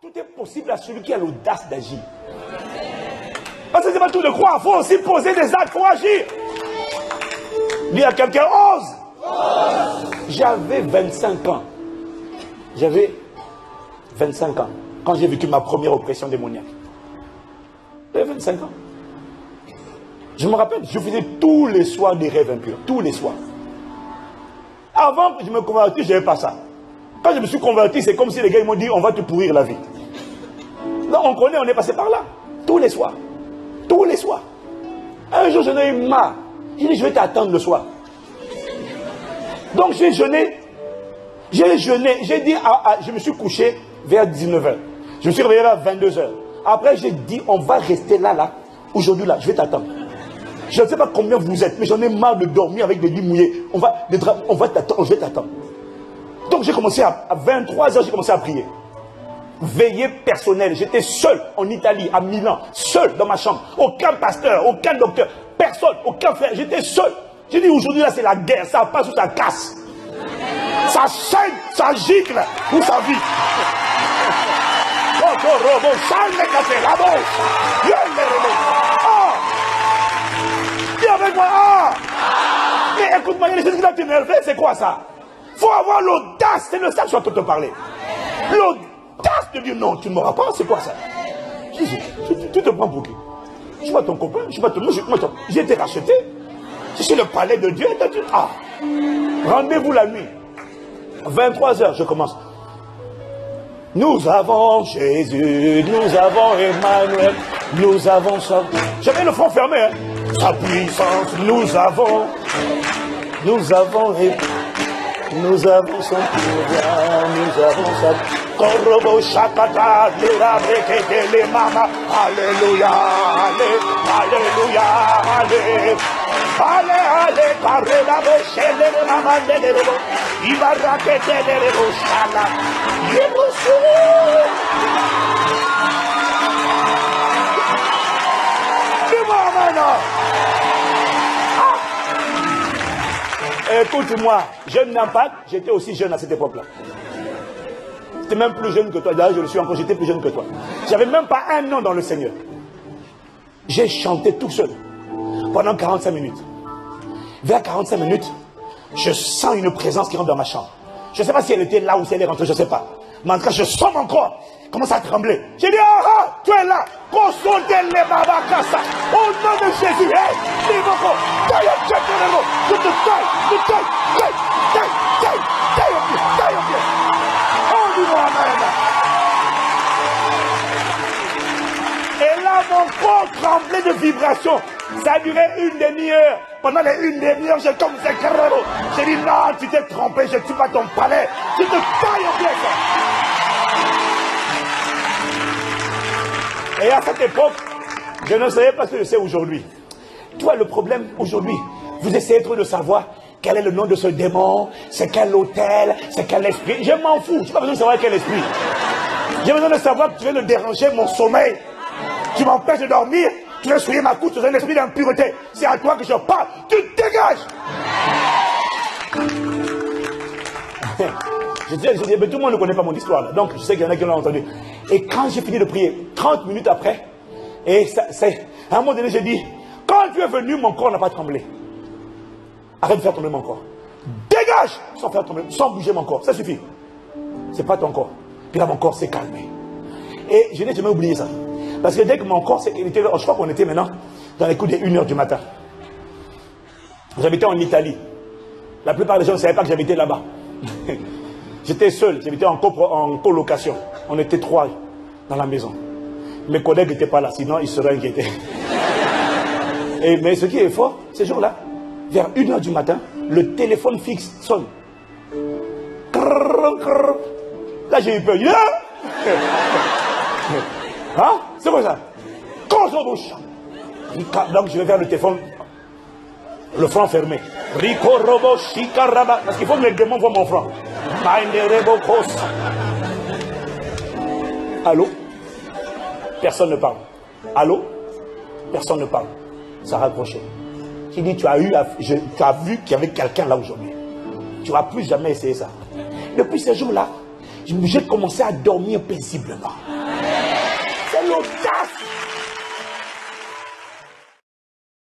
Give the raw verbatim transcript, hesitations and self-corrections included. Tout est possible à celui qui a l'audace d'agir. Parce que c'est pas tout de croire, il faut aussi poser des actes pour agir. Dis à quelqu'un, ose. Ose. J'avais vingt-cinq ans. J'avais vingt-cinq ans. Quand j'ai vécu ma première oppression démoniaque. J'avais vingt-cinq ans. Je me rappelle, je faisais tous les soirs des rêves impurs. Tous les soirs. Avant que je me convertisse, je n'avais pas ça. Quand je me suis converti, c'est comme si les gars m'ont dit, on va te pourrir la vie. Non, on connaît, on est passé par là. Tous les soirs. Tous les soirs. Un jour, j'en ai eu marre. J'ai dit, je vais t'attendre le soir. Donc, j'ai jeûné. J'ai jeûné. J'ai dit, ah, ah, je me suis couché vers dix-neuf heures. Je me suis réveillé vers vingt-deux heures. Après, j'ai dit, on va rester là, là. Aujourd'hui, là, je vais t'attendre. Je ne sais pas combien vous êtes, mais j'en ai marre de dormir avec des lits mouillés. On va, des draps, on va t'attendre, je vais t'attendre. Donc j'ai commencé à, à vingt-trois heures, j'ai commencé à prier. Veillée personnelle, j'étais seul en Italie, à Milan, seul dans ma chambre. Aucun pasteur, aucun docteur, personne, aucun frère, j'étais seul. J'ai dit aujourd'hui là c'est la guerre, ça passe ou ça casse. Ça chaîne, ça gicle, ou ça vit. Dis avec moi, ah! Mais écoute-moi, il y a des choses qui doivent t'énerver, c'est quoi ça? Faut avoir l'audace, c'est le ça que je suis en train de te parler. L'audace de dire non, tu ne m'auras pas, c'est quoi ça? Jésus, tu, tu, tu te prends pour qui? Je suis pas ton copain, je suis pas ton... J'ai été racheté. Je suis le palais de Dieu. Ah. Rendez-vous la nuit. vingt-trois heures, je commence. Nous avons Jésus, nous avons Emmanuel, nous avons ça. J'avais le front fermé, hein. Sa puissance, nous avons, nous avons... Nous avons son pouvoir, nous avons sa... Korobo shakata, de les mamas. Alléluia, alléluia, alléluia. Allez, allez, carré la bouche, les mamas, les robots. Il va raqueter les robots, chala. Il est beau sourire. Dis-moi maintenant. Écoute-moi, jeune d'impact, j'étais aussi jeune à cette époque-là. J'étais même plus jeune que toi. D'ailleurs, je le suis encore, j'étais plus jeune que toi. J'avais même pas un an dans le Seigneur. J'ai chanté tout seul pendant quarante-cinq minutes. Vers quarante-cinq minutes, je sens une présence qui rentre dans ma chambre. Je ne sais pas si elle était là ou si elle est rentrée, je ne sais pas. Mais en tout cas, je sens mon corps commence à trembler. J'ai dit, ah ah, tu es là. Consolez les babacassa. Au nom de Jésus. Hé, les bocaux. Taille, taille, taille, taille, taille, taille, taille, taille, taille, taille, taille, taille, dis-moi amen. Et là, mon corps tremblait de vibrations. Ça a duré une demi-heure. Pendant les une demi-heure, j'ai comme ça. J'ai dit, non, tu t'es trompé, je ne suis pas ton palais. Je te taille au pied, ça. Et à cette époque, je ne savais pas ce que je sais aujourd'hui. Tu vois le problème aujourd'hui, vous essayez trop de savoir quel est le nom de ce démon, c'est quel hôtel, c'est quel esprit. Je m'en fous, je n'ai pas besoin de savoir quel esprit. J'ai besoin de savoir que tu viens de déranger mon sommeil. Tu m'empêches de dormir, tu viens souiller ma couche dans un esprit d'impureté. C'est à toi que je parle, tu te dégages. Je disais, je disais, mais tout le monde ne connaît pas mon histoire, là. Donc je sais qu'il y en a qui l'ont entendu. Et quand j'ai fini de prier, trente minutes après, et ça, ça, à un moment donné, j'ai dit, quand tu es venu, mon corps n'a pas tremblé. Arrête de faire trembler mon corps. Dégage, sans faire trembler, sans bouger mon corps, ça suffit. C'est pas ton corps. Puis là, mon corps s'est calmé. Et je n'ai jamais oublié ça. Parce que dès que mon corps s'est calmé, je crois qu'on était maintenant dans les coups des une heure du matin. J'habitais en Italie. La plupart des gens ne savaient pas que j'habitais là-bas. J'étais seul, j'habitais en, en colocation. On était trois dans la maison. Mes collègues n'étaient pas là, sinon ils seraient inquiétés. Et, mais ce qui est fort, ces jours-là, vers une heure du matin, le téléphone fixe sonne. Là, j'ai eu peur. Hein? C'est quoi ça? Donc, je vais vers le téléphone, le franc fermé. Rico Robo Shikaraba. Parce qu'il faut que les démons voient mon franc. Allô? Personne ne parle. Allô? Personne ne parle. Ça raccrochait. J'ai dit, tu as, eu, je, tu as vu qu'il y avait quelqu'un là aujourd'hui. Tu ne vas plus jamais essayer ça. Depuis ce jour-là, j'ai commencé à dormir paisiblement. C'est l'audace